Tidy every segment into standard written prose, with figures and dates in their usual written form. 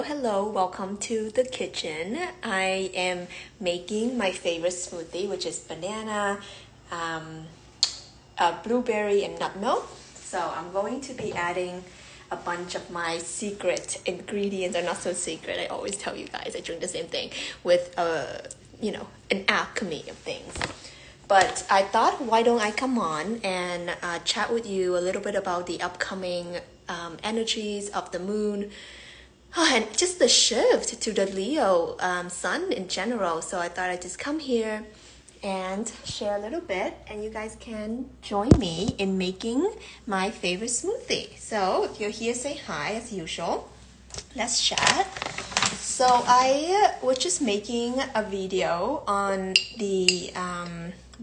Hello, welcome to the kitchen. I am making my favorite smoothie, which is banana, blueberry and nut milk. So I'm going to be adding a bunch of my secret ingredients, are not so secret, I always tell you guys I drink the same thing, with an alchemy of things. But I thought, why don't I come on and chat with you a little bit about the upcoming energies of the moon, and just the shift to the Leo sun in general. So I thought I'd just come here and share a little bit, and you guys can join me in making my favorite smoothie. So if you're here, say hi as usual. Let's chat. So I was just making a video on the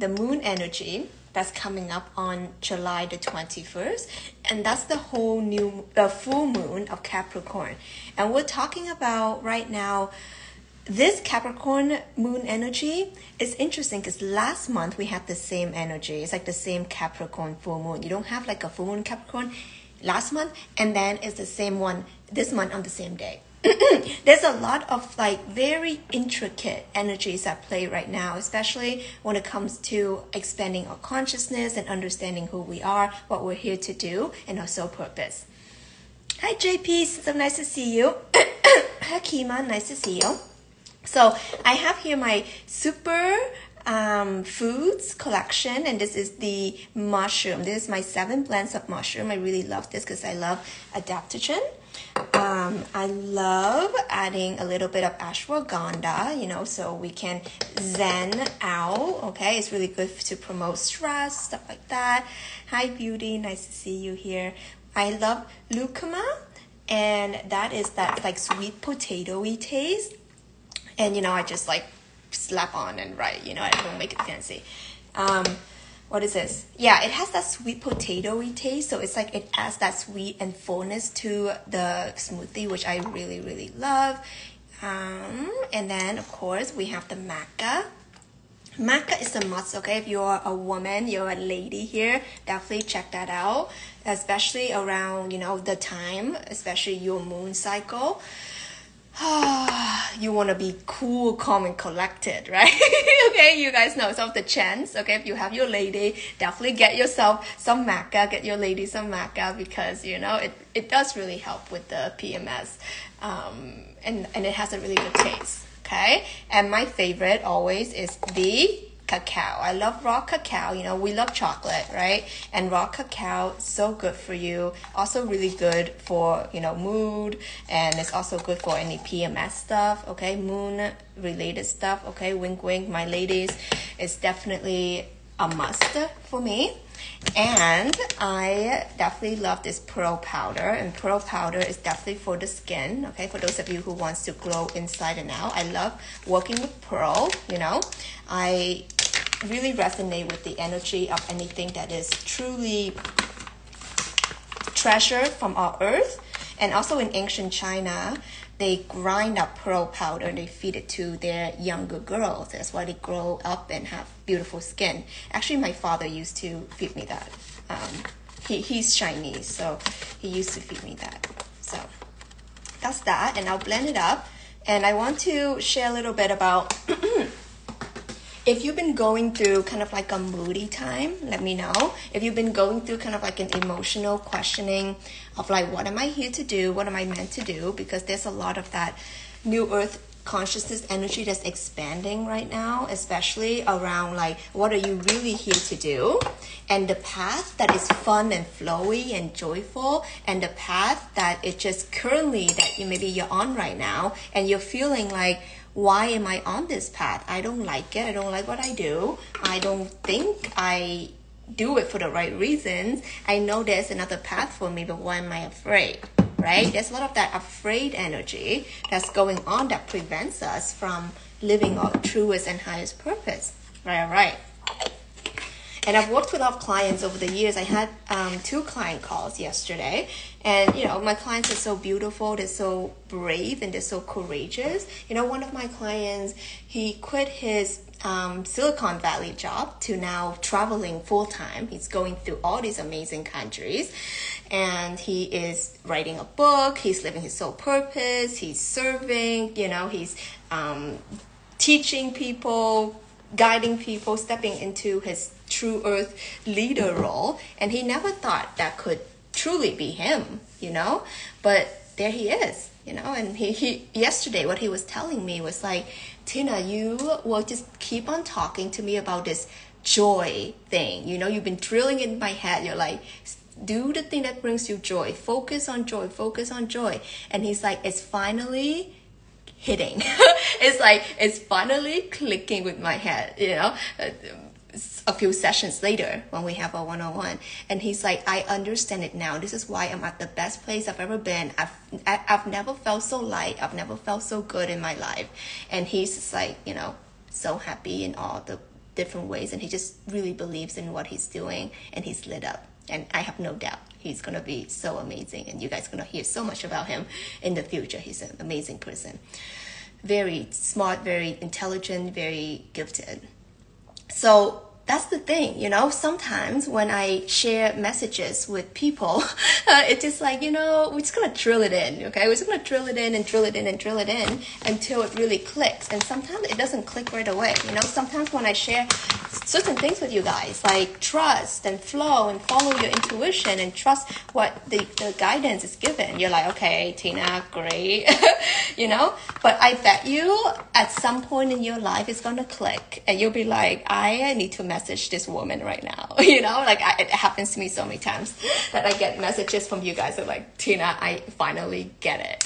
moon energy that's coming up on July the 21st, and that's the whole new full moon of Capricorn. And we're talking about right now, this Capricorn moon energy is interesting because last month we had the same energy. It's like the same Capricorn full moon. You don't have like a full moon Capricorn last month, and then it's the same one this month on the same day. There's a lot of like very intricate energies at play right now, especially when it comes to expanding our consciousness and understanding who we are, what we're here to do, and our sole purpose. Hi JP, so nice to see you. Hi Kima, nice to see you. So I have here my super foods collection, and this is the mushroom. This is my 7 blends of mushroom. I really love this because I love adaptogen. I love adding a little bit of ashwagandha, so we can zen out, okay? It's really good to promote stress, stuff like that. Hi, Beauty, nice to see you here. I love lucuma, and that's like sweet potato-y taste. And, I just like slap on and write, I don't make it fancy. What is this? Yeah, it has that sweet potato-y taste, so it's like it adds that sweet and fullness to the smoothie, which I really, really love. And then, of course, we have the maca. Maca is a must, okay? If you're a woman, you're a lady here, definitely check that out, especially around, the time, especially your moon cycle. You want to be cool, calm, and collected, right? Okay, you guys know, so the chance, okay, if you have your lady, definitely get yourself some maca, get your lady some maca, because, it does really help with the PMS, and it has a really good taste, okay? And my favorite always is the cacao. I love raw cacao, we love chocolate, right? And raw cacao, so good for you. Also really good for, mood, and it's also good for any PMS stuff, okay? Moon related stuff, okay? Wink, wink, my ladies. It's definitely a must for me. And I definitely love this pearl powder, and pearl powder is definitely for the skin, okay? For those of you who wants to glow inside and out. I love working with pearl, I really resonate with the energy of anything that is truly treasured from our earth. And also in ancient China, they grind up pearl powder and they feed it to their younger girls. That's why they grow up and have beautiful skin. Actually, my father used to feed me that. He's Chinese, so he used to feed me that. So that's that, and I'll blend it up. And I want to share a little bit about if you've been going through kind of like a moody time, let me know. If you've been going through kind of like an emotional questioning of like, what am I here to do? What am I meant to do? Because there's a lot of that new earth consciousness energy that's expanding right now, especially around like, what are you really here to do? And the path that is fun and flowy and joyful, and the path that it just currently that you maybe you're on right now, and you're feeling like, why am I on this path? I don't like it. I don't like what I do. I don't think I do it for the right reasons. I know there's another path for me, but why am I afraid, right? There's a lot of that afraid energy that's going on that prevents us from living our truest and highest purpose, right? And I've worked with a lot of clients over the years. I had 2 client calls yesterday. And, my clients are so beautiful. They're so brave and they're so courageous. One of my clients, he quit his Silicon Valley job to now traveling full-time. He's going through all these amazing countries. and he is writing a book, he's living his soul purpose, he's serving, you know, he's teaching people, guiding people, stepping into his true earth leader role, and he never thought that could truly be him, you know, but there he is, you know. And he yesterday what he was telling me was like, Tina, you will just keep on talking to me about this joy thing, you know, you've been drilling in my head, you're like, do the thing that brings you joy, focus on joy, focus on joy. And he's like, it's finally hitting. It's like, it's finally clicking with my head, you know, a few sessions later when we have a one-on-one. And he's like, I understand it now. This is why I'm at the best place I've ever been. I've never felt so light. I've never felt so good in my life. And he's just like, you know, so happy in all the different ways. And he just really believes in what he's doing, and he's lit up. And I have no doubt he's going to be so amazing. And you guys are going to hear so much about him in the future. He's an amazing person. Very smart, very intelligent, very gifted. So that's the thing, you know, sometimes when I share messages with people, it's just like, you know, we're just going to drill it in, okay? We're just going to drill it in and drill it in and drill it in until it really clicks. And sometimes it doesn't click right away, you know? Sometimes when I share certain things with you guys, like trust and flow and follow your intuition and trust what the guidance is given, you're like, okay, Tina, great, you know? But I bet you at some point in your life it's going to click, and you'll be like, I need to message this woman right now, you know? Like, it happens to me so many times that I get messages from you guys that like, Tina, I finally get it.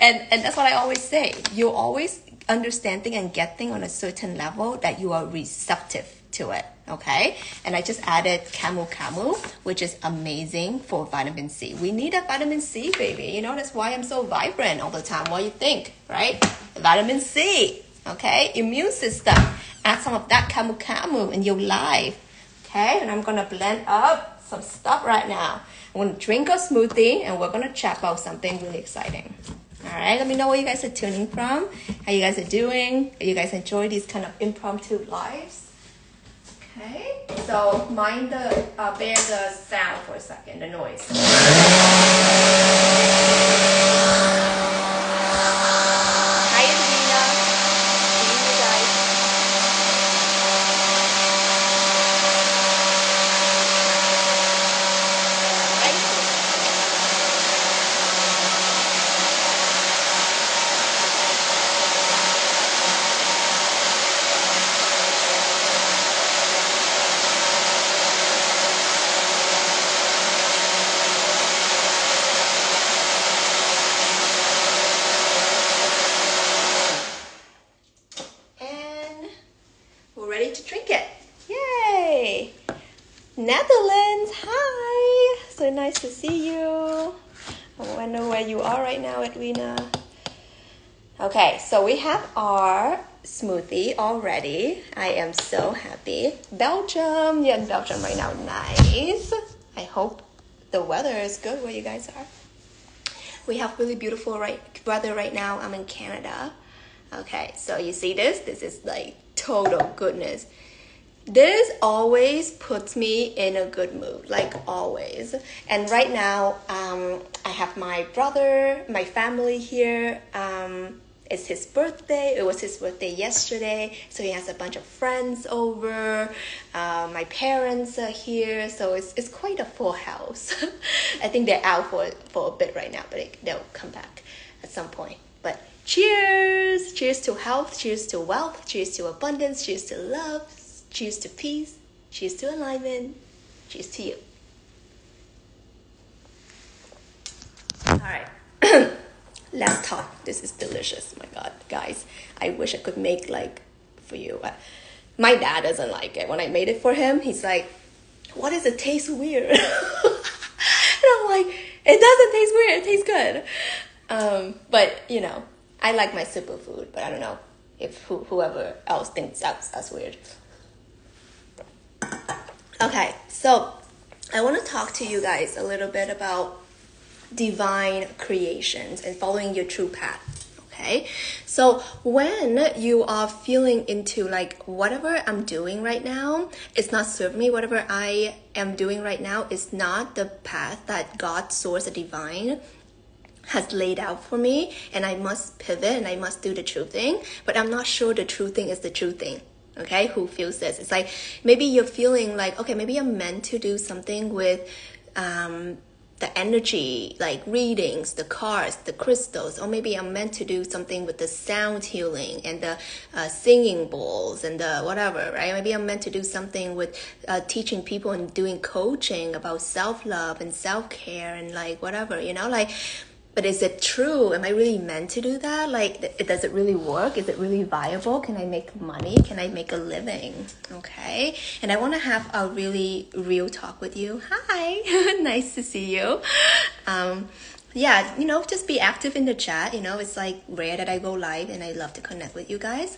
and that's what I always say. You always understanding and getting on a certain level that you are receptive to it, okay? And I just added camu camu, which is amazing for vitamin C. We need a vitamin C, baby. You know, that's why I'm so vibrant all the time. What do you think, right? Vitamin C, okay? Immune system. Add some of that camu camu in your life, okay? And I'm gonna blend up some stuff right now. I'm gonna drink a smoothie, and we're gonna chat about something really exciting. All right, let me know where you guys are tuning from, how you guys are doing, if you guys enjoy these kind of impromptu lives. Okay, so mind the, bear the sound for a second, the noise. Hi, Angelina. Seeing you guys. Nice to see you. I wonder where you are right now, Edwina. Okay, so we have our smoothie already. I am so happy. Belgium, you're in Belgium right now. Nice. I hope the weather is good where you guys are. We have really beautiful weather right now. I'm in Canada. Okay, so you see this? This is like total goodness. This always puts me in a good mood, like always. And right now, I have my brother, my family here. It's his birthday. It was his birthday yesterday, so he has a bunch of friends over. My parents are here, so it's quite a full house. I think they're out for a bit right now, but they'll come back at some point. But cheers! Cheers to health, cheers to wealth, cheers to abundance, cheers to love. Cheers to peace, cheers to alignment, cheers to you. All right, let's talk. This is delicious, my God, guys. I wish I could make like for you. My dad doesn't like it. When I made it for him, he's like, what does it taste weird? And I'm like, it doesn't taste weird, it tastes good. But you know, I like my superfood, but I don't know if whoever else thinks that's weird. Okay, so I want to talk to you guys a little bit about divine creations and following your true path, Okay, so when you are feeling into like whatever I'm doing right now, it's not serving me, whatever I am doing right now is not the path that God, Source, the Divine has laid out for me, and I must pivot and I must do the true thing, but I'm not sure the true thing is the true thing. Okay, who feels this? It's like maybe you're feeling like, okay, maybe I'm meant to do something with the energy, like readings, the cards, the crystals, or maybe I'm meant to do something with the sound healing and the singing bowls and the whatever, right? Maybe I'm meant to do something with teaching people and doing coaching about self-love and self-care and like whatever, you know, like, but is it true? Am I really meant to do that? Like, does it really work? Is it really viable? Can I make money? Can I make a living? Okay. And I want to have a really real talk with you. Hi, nice to see you. Yeah, you know, just be active in the chat. You know, it's like rare that I go live and I love to connect with you guys.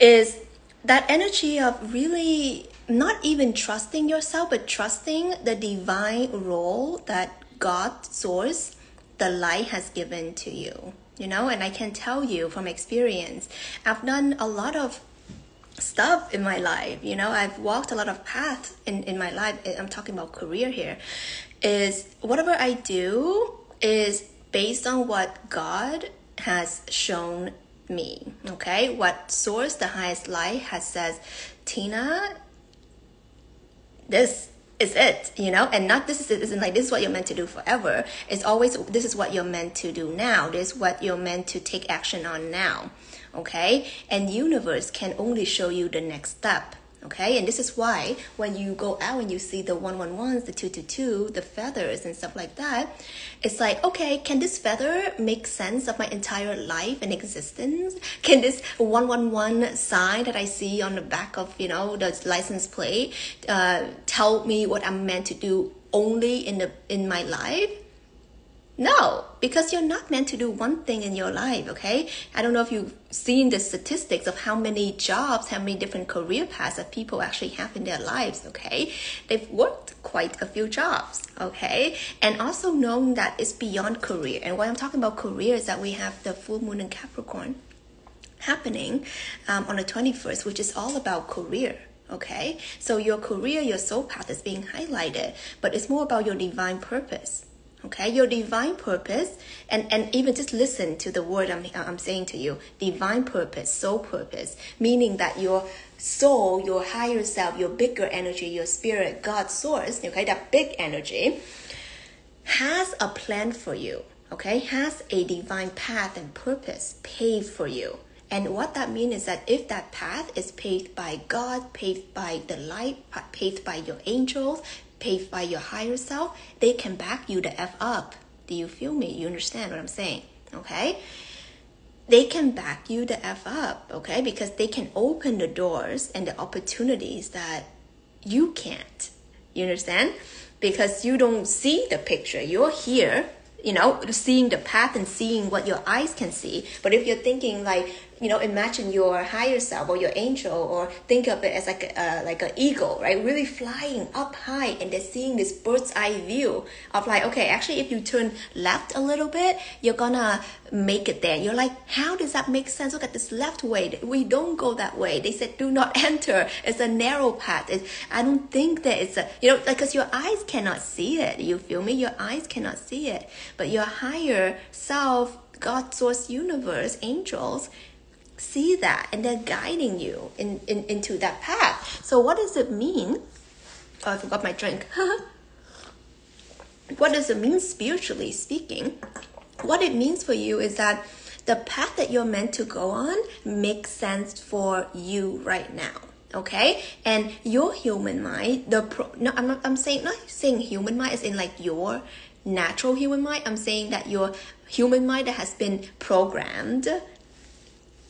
Is that energy of really not even trusting yourself, but trusting the divine role that God, Source, the light has given to you, you know? And I can tell you from experience, I've done a lot of stuff in my life, you know? I've walked a lot of paths in my life. I'm talking about career here. Is whatever I do is based on what God has shown me, okay? What Source, the highest light, has says, Tina, this is it, you know? And not this is it isn't like this is what you're meant to do forever. It's always this is what you're meant to do now. This is what you're meant to take action on now, okay? And universe can only show you the next step, okay? And this is why when you go out and you see the 111s, the 222, the feathers and stuff like that, it's like, okay, can this feather make sense of my entire life and existence? Can this 111 sign that I see on the back of, you know, the license plate tell me what I'm meant to do only in my life? No, because you're not meant to do one thing in your life, okay? I don't know if you've seen the statistics of how many jobs, how many different career paths that people actually have in their lives, okay? They've worked quite a few jobs, okay? And also knowing that it's beyond career. And what I'm talking about career is that we have the full moon in Capricorn happening on the 21st, which is all about career. Okay, so your career, your soul path is being highlighted, but it's more about your divine purpose. Okay, your divine purpose, and even just listen to the word I'm saying to you, divine purpose, soul purpose, meaning that your soul, your higher self, your bigger energy, your spirit, God, Source, okay, that big energy has a plan for you, okay, has a divine path and purpose paved for you. And what that means is that if that path is paved by God, paved by the light, paved by your angels, paid by your higher self, they can back you the F up. Do you feel me? You understand what I'm saying? Okay? They can back you the F up, okay? Because they can open the doors and the opportunities that you can't. You understand? Because you don't see the picture. You're here, you know, seeing the path and seeing what your eyes can see. But if you're thinking like, you know, imagine your higher self or your angel, or think of it as like an eagle, right? Really flying up high, and they're seeing this bird's eye view of like, okay, actually, if you turn left a little bit, you're gonna make it there. You're like, how does that make sense? Look at this left way. We don't go that way. They said, do not enter. It's a narrow path. I don't think that it's a, you know, because your eyes cannot see it. You feel me? Your eyes cannot see it. But your higher self, God, Source, universe, angels, see that, and they're guiding you into that path. So what does it mean? Oh, I forgot my drink. What does it mean spiritually speaking? What it means for you is that the path that you're meant to go on makes sense for you right now. Okay, and your human mind, I'm not saying human mind is in like your natural human mind. I'm saying that your human mind that has been programmed.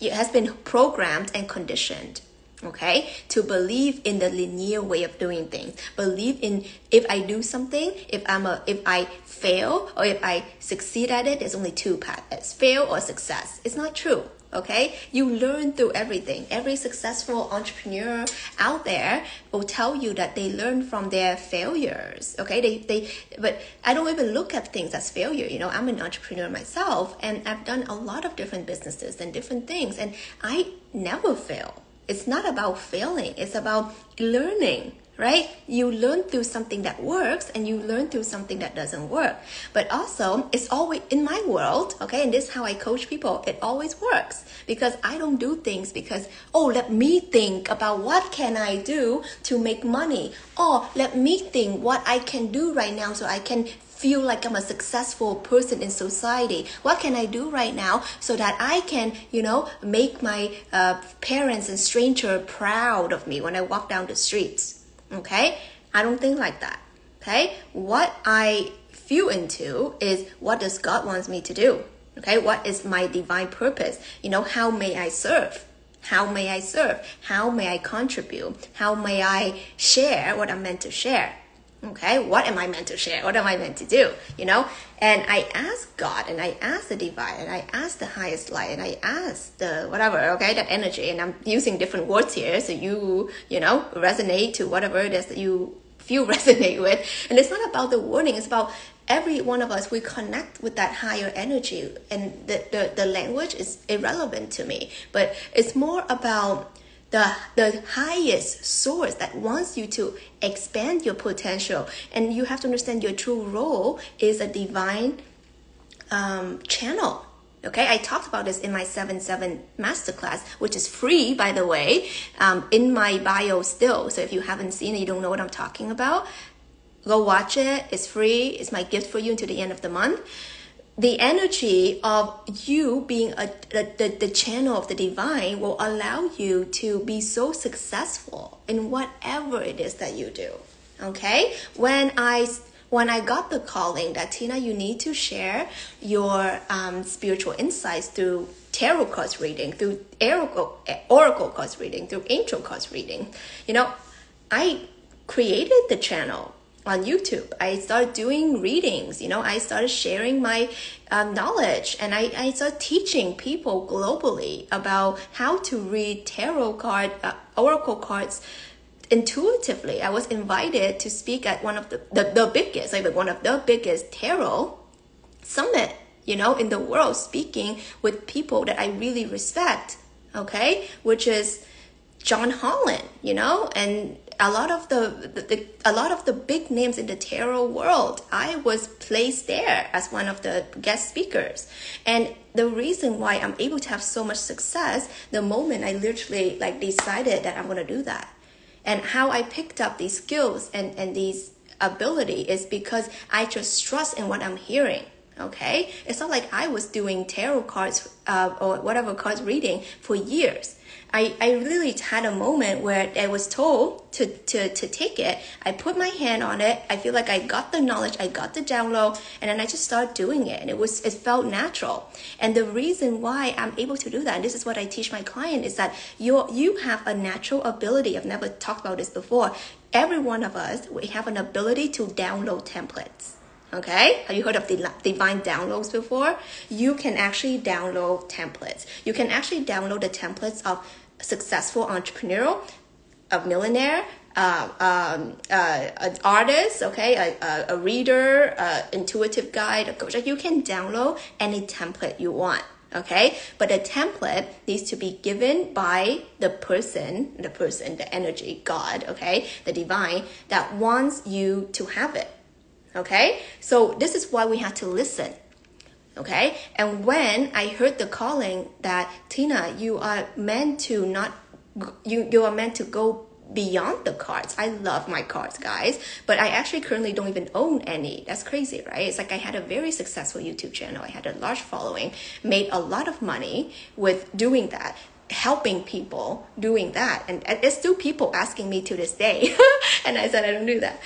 It has been programmed and conditioned, okay, to believe in the linear way of doing things. Believe in if I do something, if I fail or if I succeed at it, there's only two paths, fail or success. It's not true, okay? You learn through everything. Every successful entrepreneur out there will tell you that they learn from their failures, okay? But I don't even look at things as failure, you know? I'm an entrepreneur myself, and I've done a lot of different businesses and different things, and I never fail. It's not about failing, it's about learning, right? You learn through something that works and you learn through something that doesn't work. But also, it's always, in my world, okay, and this is how I coach people, it always works, because I don't do things because, oh, let me think about what can I do to make money, or let me think what I can do right now so I can feel like I'm a successful person in society. What can I do right now so that I can, you know, make my parents and strangers proud of me when I walk down the streets, okay? I don't think like that, okay? What I feel into is what does God wants me to do, okay? What is my divine purpose? You know, how may I serve? How may I serve? How may I contribute? How may I share what I'm meant to share? Okay, what am I meant to share? What am I meant to do? You know, and I ask God, and I ask the divine, and I ask the highest light, and I ask the whatever, okay, that energy. And I'm using different words here, so you know, resonate to whatever it is that you feel resonate with. And it's not about the warning, it's about every one of us, we connect with that higher energy. And the language is irrelevant to me, but it's more about the highest source that wants you to expand your potential. And you have to understand your true role is a divine channel. Okay, I talked about this in my 7/7 masterclass, which is free, by the way, in my bio still. So if you haven't seen it, you don't know what I'm talking about, go watch it. It's free. It's my gift for you until the end of the month. The energy of you being the channel of the divine will allow you to be so successful in whatever it is that you do, okay? When I got the calling that, Tina, you need to share your spiritual insights through tarot cards reading, through oracle cards reading, through angel cards reading, you know, I created the channel on YouTube. I started doing readings, you know, I started sharing my knowledge, and I started teaching people globally about how to read tarot card, oracle cards intuitively. I was invited to speak at one of the biggest tarot summit, you know, in the world, speaking with people that I really respect, okay, which is John Holland, you know, and a lot of the big names in the tarot world. I was placed there as one of the guest speakers. And the reason why I'm able to have so much success, the moment I literally like decided that I'm going to do that, and how I picked up these skills and these ability is because I just trust in what I'm hearing. Okay, it's not like I was doing tarot cards or whatever cards reading for years. I really had a moment where I was told to take it. I put my hand on it. I feel like I got the knowledge, I got the download, and then I just started doing it. And it felt natural. And the reason why I'm able to do that, and this is what I teach my client, is that you have a natural ability. I've never talked about this before. Every one of us, we have an ability to download templates. Okay, have you heard of the divine downloads before? You can actually download templates. You can actually download the templates of successful entrepreneurial, of millionaire, an artist, okay, a reader, intuitive guide, a coach. You can download any template you want, okay? But the template needs to be given by the person, the energy, God, okay, the divine that wants you to have it. Okay, so this is why we have to listen. Okay, and when I heard the calling that, Tina, you are meant to go beyond the cards. I love my cards, guys, but I actually currently don't even own any. That's crazy, right? It's like I had a very successful YouTube channel. I had a large following, made a lot of money with doing that, helping people doing that, and it's still people asking me to this day and I said I don't do that,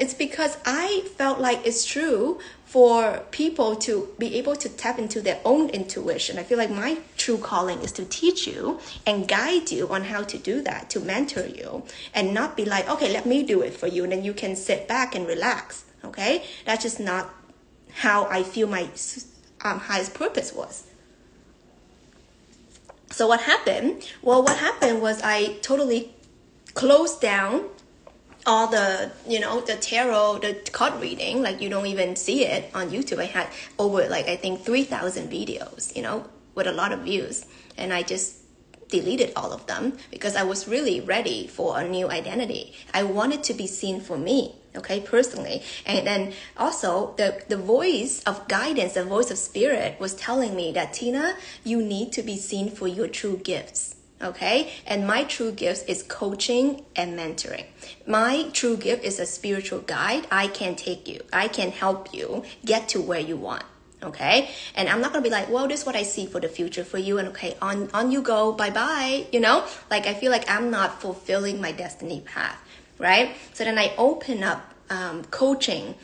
it's because I felt like it's true for people to be able to tap into their own intuition. I feel like my true calling is to teach you and guide you on how to do that, to mentor you, and not be like, okay, let me do it for you and then you can sit back and relax. Okay, that's just not how I feel my highest purpose was. So what happened? Well, what happened was I totally closed down all the, you know, the tarot, the card reading. Like, you don't even see it on YouTube. I had over, like, I think 3,000 videos, you know, with a lot of views. And I just deleted all of them because I was really ready for a new identity. I wanted to be seen for me, okay, personally. And then also the voice of guidance, the voice of spirit was telling me that, Tina, you need to be seen for your true gifts, okay? And my true gifts is coaching and mentoring. My true gift is a spiritual guide. I can take you. I can help you get to where you want. Okay, and I'm not gonna be like, well, this is what I see for the future for you, and okay, on you go, bye bye, you know? Like, I feel like I'm not fulfilling my destiny path, right? So then I open up coaching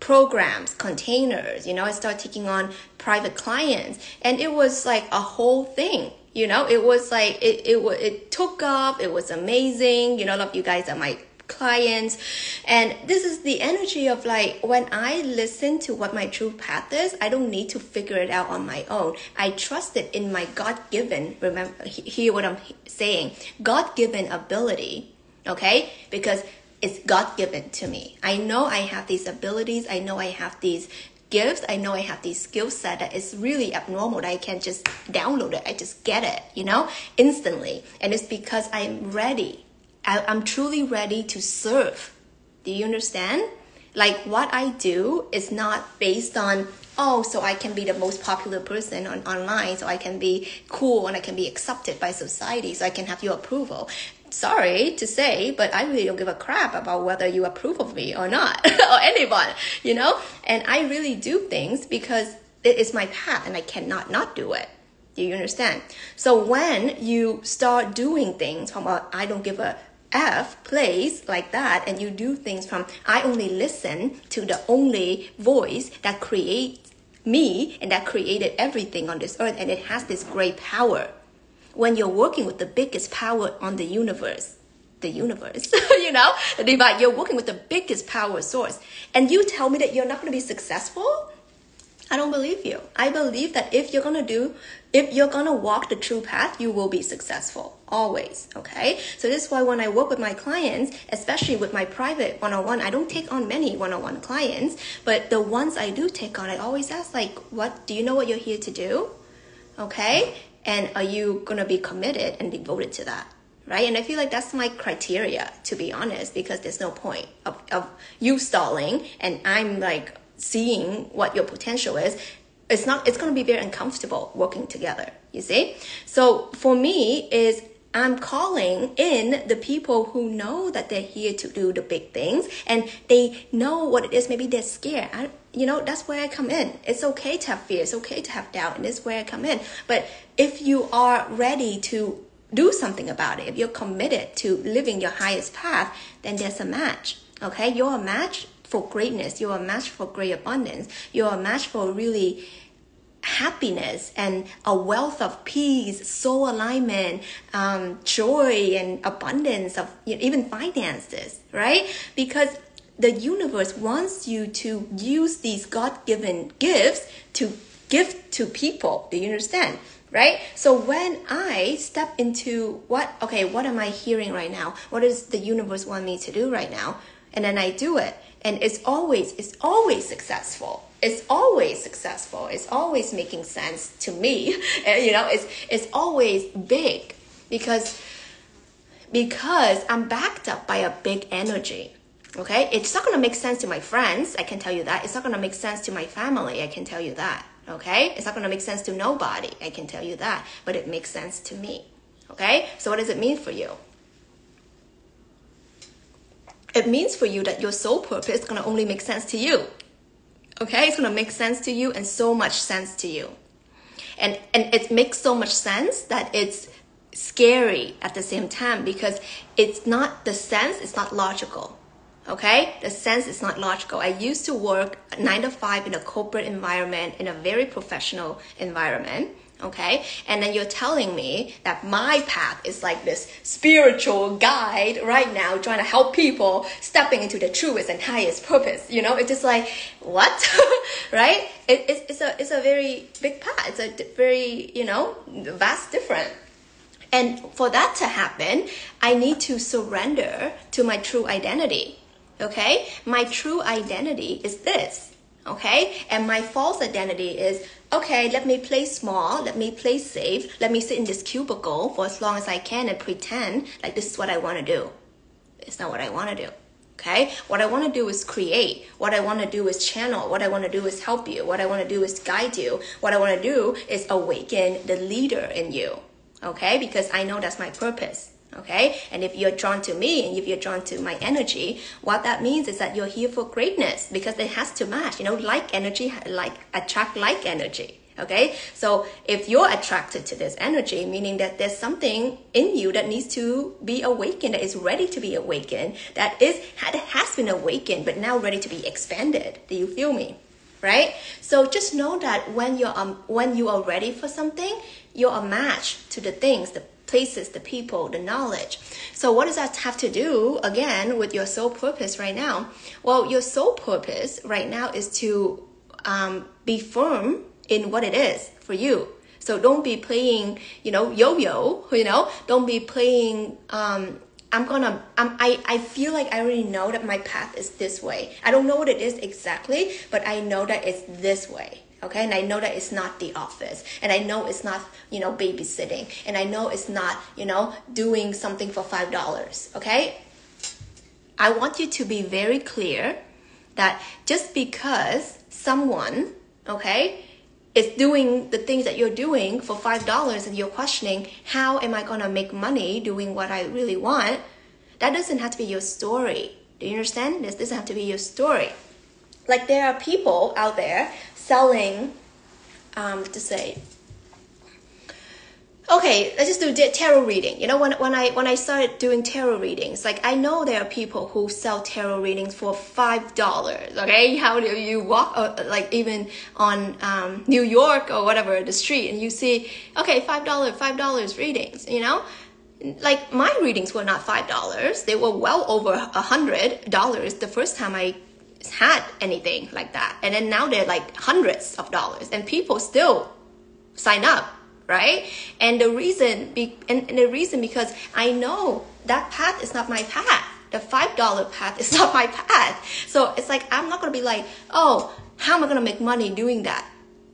programs, containers, you know, I start taking on private clients, and it was like a whole thing. You know, it was like, it took off, it was amazing, you know, a lot of you guys are my clients. And this is the energy of like, when I listen to what my true path is, I don't need to figure it out on my own. I trust it in my God-given, remember, hear what I'm saying, God-given ability, okay? Because it's God-given to me. I know I have these abilities. I know I have these gifts. I know I have these skill set that is really abnormal, that I can't just download it. I just get it, you know, instantly. And it's because I'm ready. I'm truly ready to serve. Do you understand? Like, what I do is not based on, oh, so I can be the most popular person online, so I can be cool and I can be accepted by society, so I can have your approval. Sorry to say, but I really don't give a crap about whether you approve of me or not, or anyone, you know? And I really do things because it is my path and I cannot not do it. Do you understand? So when you start doing things from a I don't give a F place like that, and you do things from I only listen to the only voice that creates me and that created everything on this earth, and it has this great power. When you're working with the biggest power on the universe, you know, the divine, you're working with the biggest power source, and you tell me that you're not going to be successful? I don't believe you. I believe that if you're gonna walk the true path, you will be successful, always, okay? So this is why when I work with my clients, especially with my private one-on-one, I don't take on many one-on-one clients, but the ones I do take on, I always ask, like, what, do you know what you're here to do? Okay? And are you gonna be committed and devoted to that? Right? And I feel like that's my criteria, to be honest, because there's no point of you stalling and I'm like, seeing what your potential is. It's going to be very uncomfortable working together, you see? So for me is I'm calling in the people who know that they're here to do the big things and they know what it is. Maybe they're scared. You know, that's where I come in. It's okay to have fear. It's okay to have doubt. And that's where I come in. But if you are ready to do something about it, if you're committed to living your highest path, then there's a match. Okay? You're a match for greatness, you're a match for great abundance, you're a match for really happiness and a wealth of peace, soul alignment, joy and abundance of, you know, even finances, right? Because the universe wants you to use these God-given gifts to give to people. Do you understand? Right? So when I step into what am I hearing right now? What does the universe want me to do right now? And then I do it. And it's always successful. It's always successful. It's always making sense to me. And, you know, it's always big because I'm backed up by a big energy. Okay? It's not going to make sense to my friends. I can tell you that. It's not going to make sense to my family. I can tell you that. Okay? It's not going to make sense to nobody. I can tell you that. But it makes sense to me. Okay? So what does it mean for you? It means for you that your soul purpose is going to only make sense to you. Okay? It's going to make sense to you and so much sense to you. And it makes so much sense that it's scary at the same time because it's not the sense, it's not logical. Okay, the sense is not logical. I used to work 9 to 5 in a corporate environment, in a very professional environment. Okay, and then you're telling me that my path is like this spiritual guide right now, trying to help people stepping into the truest and highest purpose. You know, it's just like, what? Right? It's a very big path. It's a very, you know, vast difference. And for that to happen, I need to surrender to my true identity. Okay, my true identity is this. Okay, and my false identity is, okay, let me play small, let me play safe, let me sit in this cubicle for as long as I can and pretend like this is what I want to do. It's not what I want to do. Okay, what I want to do is create. What I want to do is channel. What I want to do is help you. What I want to do is guide you. What I want to do is awaken the leader in you. Okay, because I know that's my purpose. Okay, and if you're drawn to me and if you're drawn to my energy, what that means is that you're here for greatness, because it has to match, you know, like energy, like attract like energy. Okay, so if you're attracted to this energy, meaning that there's something in you that needs to be awakened, that is ready to be awakened, that has been awakened, but now ready to be expanded. Do you feel me? Right? So just know that when you are ready for something, you're a match to the things, the places, the people, the knowledge. So what does that have to do, again, with your soul purpose right now? Well, your soul purpose right now is to be firm in what it is for you. So don't be playing, you know, yo-yo, you know, don't be playing, I feel like I already know that my path is this way. I don't know what it is exactly, but I know that it's this way. Okay, and I know that it's not the office, and I know it's not, you know, babysitting, and I know it's not, you know, doing something for $5. Okay, I want you to be very clear that just because someone, okay, is doing the things that you're doing for $5 and you're questioning, how am I gonna make money doing what I really want? That doesn't have to be your story. Do you understand? This doesn't have to be your story. Like, there are people out there selling, okay, let's just do tarot reading. You know, when I started doing tarot readings, like, I know there are people who sell tarot readings for $5. Okay, how do you walk, like, even on New York or whatever, the street, and you see, okay, $5 readings. You know, like, my readings were not $5; they were well over $100 the first time I had anything like that, and then now they're like hundreds of dollars, and people still sign up, right? And the reason because I know that path is not my path. The $5 path is not my path. So it's like, I'm not gonna be like, oh, how am I gonna make money doing that?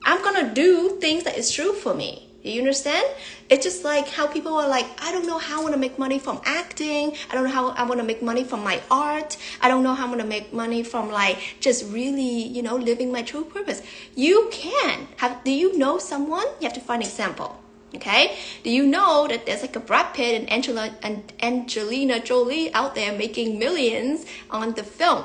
I'm gonna do things that is true for me. Do you understand? It's just like how people are like, I don't know how I want to make money from acting. I don't know how I want to make money from my art. I don't know how I'm going to make money from, like, just really, you know, living my true purpose. You can. Do you know someone? You have to find an example. Okay? Do you know that there's like a Brad Pitt and Angelina Jolie out there making millions on the film?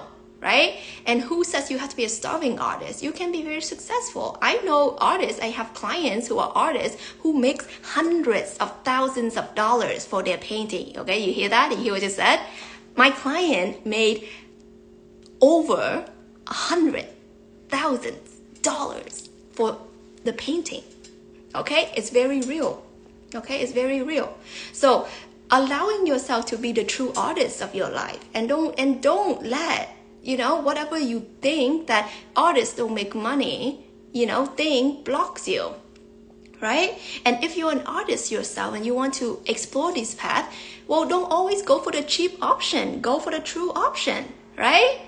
Right? And who says you have to be a starving artist? You can be very successful. I know artists, I have clients who are artists who make hundreds of thousands of dollars for their painting. Okay, you hear that? You hear what I just said? My client made over $100,000 for the painting. Okay, it's very real. Okay, it's very real. So allowing yourself to be the true artist of your life, and don't let, you know, whatever you think that artists don't make money, you know, thing blocks you, right? And if you're an artist yourself and you want to explore this path, well, don't always go for the cheap option. Go for the true option, right?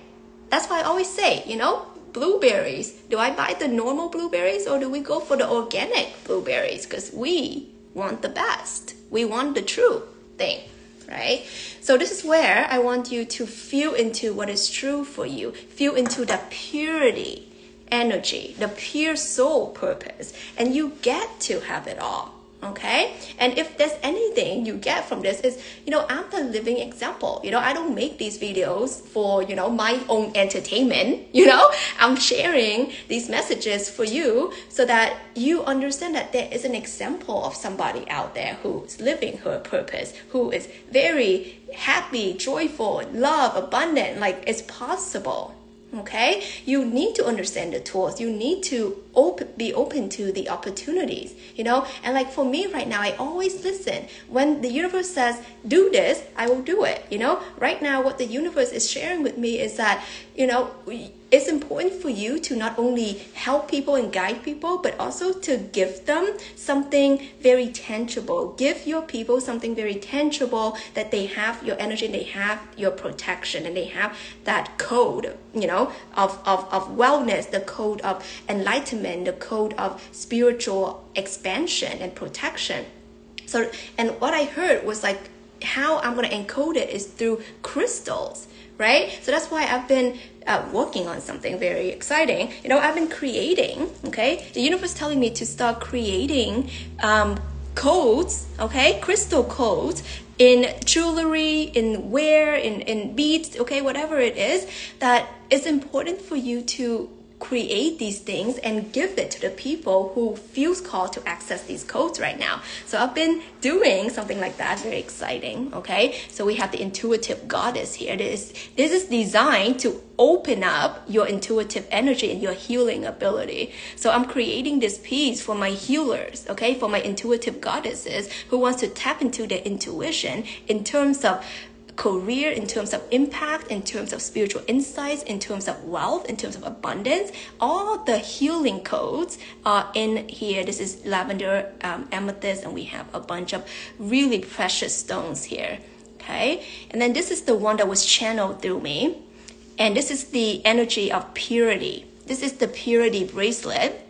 That's why I always say, you know, blueberries. Do I buy the normal blueberries, or do we go for the organic blueberries? Because we want the best. We want the true thing. Right? So this is where I want you to feel into what is true for you. Feel into the purity energy, the pure soul purpose, and you get to have it all. Okay. And if there's anything you get from this is, I'm the living example. I don't make these videos for, my own entertainment. I'm sharing these messages for you so that you understand that there is an example of somebody out there who's living her purpose, who is very happy, joyful, love, abundant, like it's possible. Okay, you need to understand the tools. You need to be open to the opportunities, And like for me right now, I always listen. When the universe says, do this, I will do it, Right now, what the universe is sharing with me is that, it's important for you to not only help people and guide people, but also to give them something very tangible. Give your people something very tangible that they have your energy, and they have your protection, and they have that code, of wellness, the code of enlightenment, the code of spiritual expansion and protection. So, and what I heard was like, how I'm going to encode it is through crystals, right? So that's why I've been working on something very exciting. I've been creating, okay? The universe is telling me to start creating codes, okay? Crystal codes in jewelry, in wear, in beads, okay? Whatever it is, that it's important for you to create these things and give it to the people who feels called to access these codes right now. So I've been doing something like that, very exciting, okay? So we have the intuitive goddess here. This is designed to open up your intuitive energy and your healing ability. So I'm creating this piece for my healers, okay? For my intuitive goddesses who wants to tap into their intuition in terms of career, in terms of impact, in terms of spiritual insights, in terms of wealth, in terms of abundance. All the healing codes are in here. This is lavender, amethyst, and we have a bunch of really precious stones here, okay? And then this is the one that was channeled through me, and this is the energy of purity. This is the purity bracelet,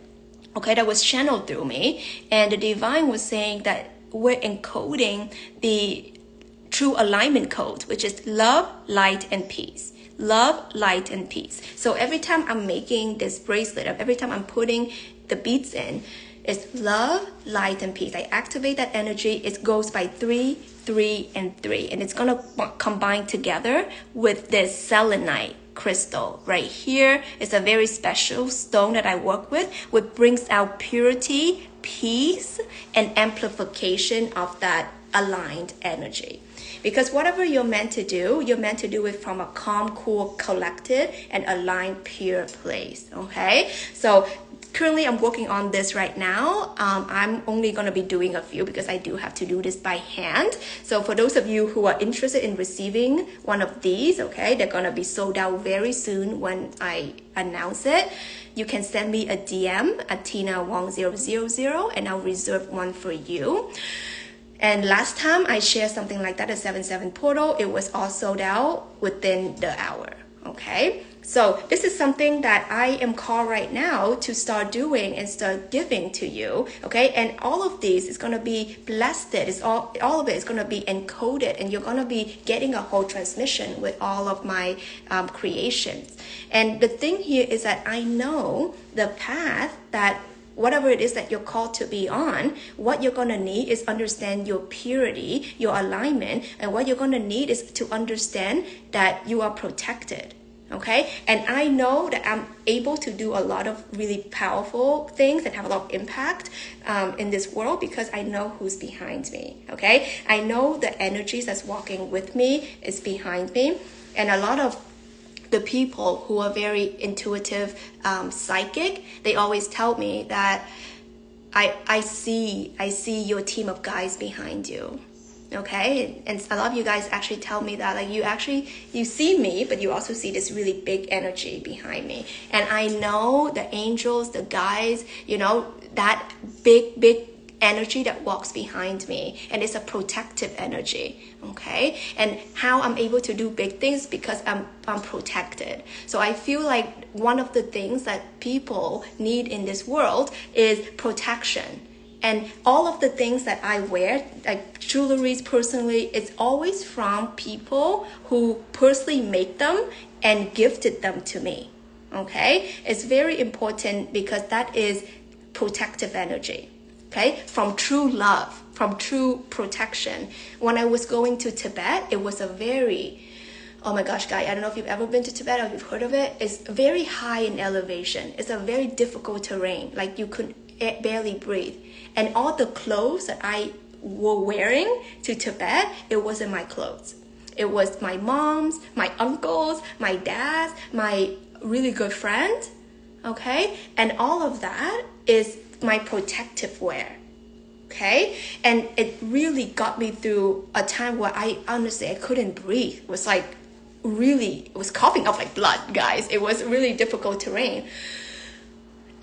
okay, that was channeled through me, and the divine was saying that we're encoding the True Alignment code, which is love, light, and peace. Love, light, and peace. So every time I'm making this bracelet, every time I'm putting the beads in, it's love, light, and peace. I activate that energy. It goes by 3, 3, and 3. And it's going to combine together with this selenite crystal right here. It's a very special stone that I work with, which brings out purity, peace, and amplification of that aligned energy. Because whatever you're meant to do, you're meant to do it from a calm, cool, collected, and aligned, pure place, okay? So currently I'm working on this right now. I'm only going to be doing a few because I do have to do this by hand. So for those of you who are interested in receiving one of these, okay, they're going to be sold out very soon when I announce it. You can send me a DM at tinawong000 and I'll reserve one for you. And last time I shared something like that, a 77 portal, it was all sold out within the hour, okay? So this is something that I am called right now to start doing and start giving to you, okay? And all of these is going to be blessed. It's all of it is going to be encoded, and you're going to be getting a whole transmission with all of my creations. And the thing here is that I know the path that whatever it is that you're called to be on, what you're going to need is understand your purity, your alignment, and what you're going to need is to understand that you are protected, okay? And I know that I'm able to do a lot of really powerful things and have a lot of impact in this world because I know who's behind me, okay? I know the energies that's walking with me is behind me, and a lot of the people who are very intuitive, psychic, they always tell me that I see your team of guys behind you, okay? And a lot of you guys actually tell me that, like, you see me, but you also see this really big energy behind me. And I know the angels, the guys, that big energy that walks behind me, and it's a protective energy, okay? And how I'm able to do big things because I'm protected. So I feel like one of the things that people need in this world is protection. And all of the things that I wear, like jewelries personally, it's always from people who personally make them and gifted them to me, okay? It's very important because that is protective energy. okay, from true love, from true protection. When I was going to Tibet, it was a very, oh my gosh, guys, I don't know if you've ever been to Tibet or you've heard of it. It's very high in elevation. It's a very difficult terrain. Like you could barely breathe. And all the clothes that I were wearing to Tibet, it wasn't my clothes. It was my mom's, my uncle's, my dad's, my really good friend, okay? And all of that is my protective wear, okay? And it really got me through a time where I honestly, I couldn't breathe. It was like really, it was coughing up like blood, guys. It was really difficult terrain.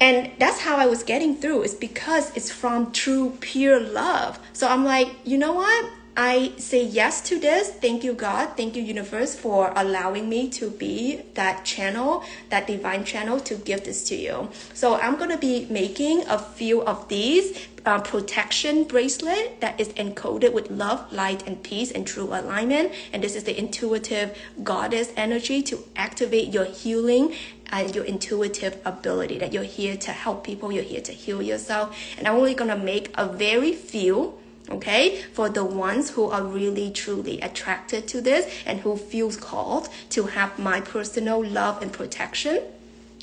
And that's how I was getting through. It's because it's from true, pure love. So I'm like, you know what? I say yes to this. Thank you, God. Thank you, universe, for allowing me to be that channel, that divine channel to give this to you. So I'm going to be making a few of these protection bracelet that is encoded with love, light, and peace and true alignment. And this is the intuitive goddess energy to activate your healing and your intuitive ability that you're here to help people. You're here to heal yourself. And I'm only going to make a very few, okay, for the ones who are really truly attracted to this and who feels called to have my personal love and protection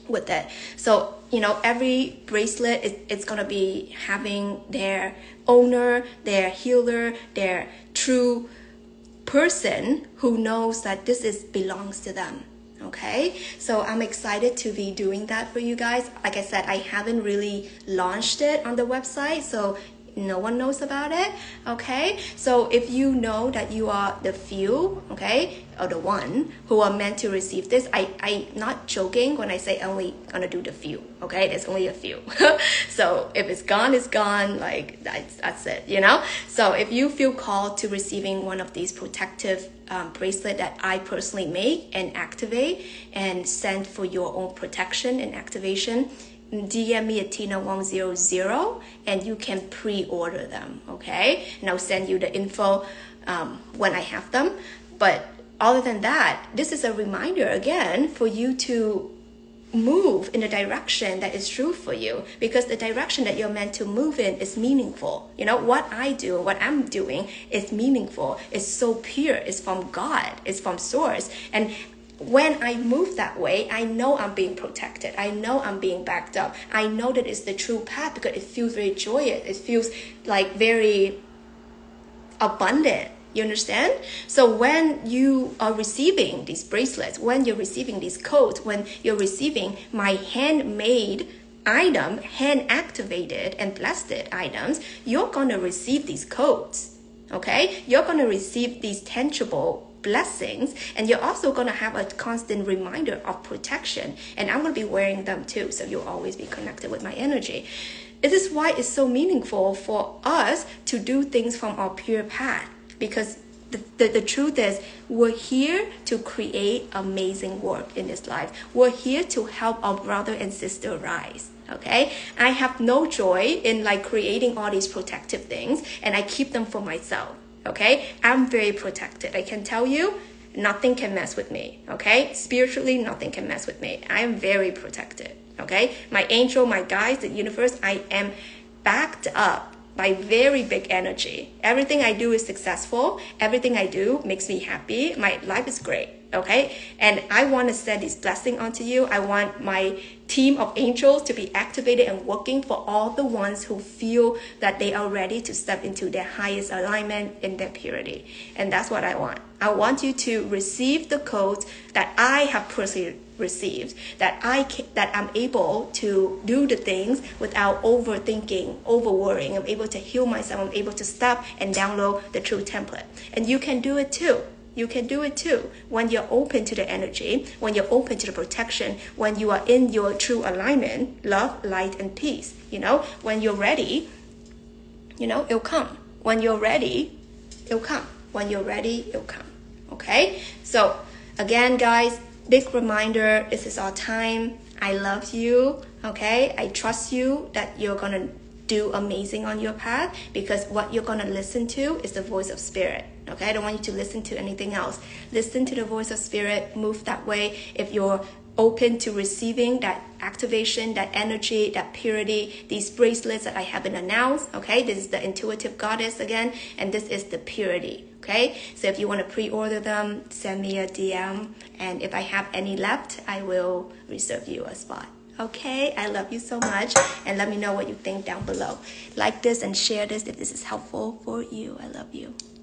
with it. So, you know, every bracelet it's gonna be having their owner, their healer, their true person who knows that this is belongs to them. Okay, so I'm excited to be doing that for you guys. Like I said, I haven't really launched it on the website, so no one knows about it, okay? So if you know that you are the few, okay, or the one who are meant to receive this, I'm not joking when I say only gonna do the few, okay? There's only a few. So if it's gone, it's gone. Like that's it, you know? So if you feel called to receiving one of these protective bracelet that I personally make and activate and send for your own protection and activation, DM me at tinawong000 and you can pre-order them, okay? And I'll send you the info when I have them. But other than that, this is a reminder again for you to move in the direction that is true for you, because the direction that you're meant to move in is meaningful. You know, what I do, what I'm doing is meaningful. It's so pure. It's from God. It's from source. And when I move that way, I know I'm being protected. I know I'm being backed up. I know that it's the true path because it feels very joyous. It feels like very abundant. You understand? So when you are receiving these bracelets, when you're receiving these codes, when you're receiving my handmade item, hand activated and blessed items, you're going to receive these codes. Okay? You're going to receive these tangible blessings, and you're also going to have a constant reminder of protection. And I'm going to be wearing them too, so you'll always be connected with my energy. This is why it's so meaningful for us to do things from our pure path, because the truth is we're here to create amazing work in this life. We're here to help our brother and sister rise. Okay, I have no joy in like creating all these protective things, and I keep them for myself. Okay, I'm very protected. I can tell you, nothing can mess with me. Okay, spiritually, nothing can mess with me. I am very protected. Okay, my angel, my guides, the universe, I am backed up by very big energy. Everything I do is successful. Everything I do makes me happy. My life is great. Okay, and I want to send this blessing onto you. I want my team of angels to be activated and working for all the ones who feel that they are ready to step into their highest alignment in their purity. And that's what I want. I want you to receive the codes that I have personally received, that I'm able to do the things without overthinking, overworrying. I'm able to heal myself. I'm able to stop and download the true template. And you can do it too. You can do it too when you're open to the energy, when you're open to the protection, when you are in your true alignment, love, light, and peace. You know, when you're ready, you know, it'll come. When you're ready, it'll come. When you're ready, it'll come. Okay? So again, guys, big reminder, this is our time. I love you. Okay? I trust you that you're going to do amazing on your path, because what you're going to listen to is the voice of spirit. Okay, I don't want you to listen to anything else. Listen to the voice of spirit, move that way. If you're open to receiving that activation, that energy, that purity, these bracelets that I haven't announced, okay? This is the Intuitive Goddess again, and this is the Purity, okay? So if you want to pre-order them, send me a DM, and if I have any left, I will reserve you a spot, okay? I love you so much, and let me know what you think down below. Like this and share this if this is helpful for you. I love you.